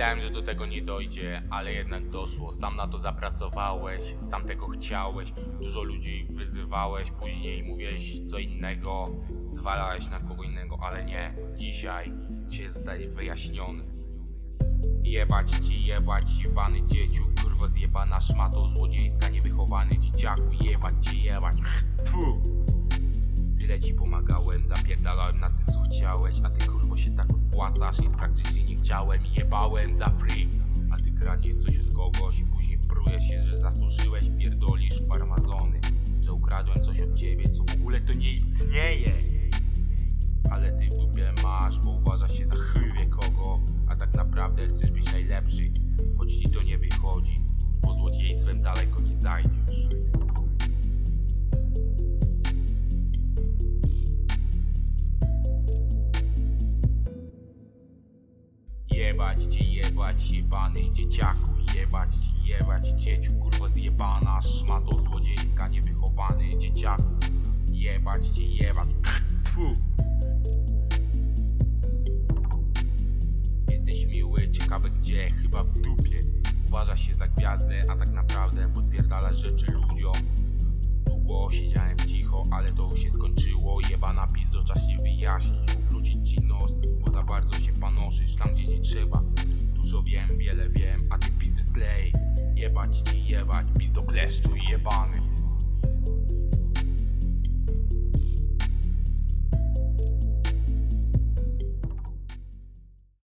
Myślałem, że do tego nie dojdzie, ale jednak doszło. Sam na to zapracowałeś, sam tego chciałeś, dużo ludzi wyzywałeś, później mówiłeś co innego, zwalałeś na kogo innego, ale nie. Dzisiaj cię zostaje wyjaśniony. Jebać ci bany dzieciu, kurwa zjebana szmato, złodziejska, niewychowany dzieciaku, jebać. Tfu. Tyle ci pomagałem, zapierdalałem na tym co chciałeś, a ty kurwo się tak opłacasz i praktycznie nie chciałem i jebałem za free. A ty kradniesz coś od kogoś i później prujesz się, że zasłużyłeś, pierdolisz farmazony, że ukradłem coś od ciebie, co w ogóle to nie istnieje. Ale ty w dupie masz, bo uważasz się za chujwie kogo, a tak naprawdę chcesz być najlepszy, choć ci to nie wychodzi, bo złodziejstwem daleko nie zajdziesz. Jebać, jebany dzieciaku, jebać, dzieciu, kurwa zjebana, szmato złodziejska, niewychowany dzieciaku, jebać, tfu. Jesteś miły, ciekawe gdzie, chyba w dupie, uważasz się za gwiazdę, a tak naprawdę podpierdalasz rzeczy ludziom. Długo siedziałem cicho, ale to już się skończyło, jebana pizdo, czas się wyjaśnić, obrócić ci nos, bo za bardzo się panoszysz tam gdzie nie trzeba. Dużo wiem, wiele wiem, a ty pizdy sklej. Jebać ci jebać, pizdo kleszczu jebany.